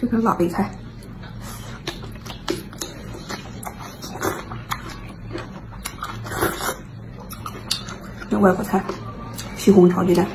这颗老备菜。 外国菜，西红柿炒鸡蛋。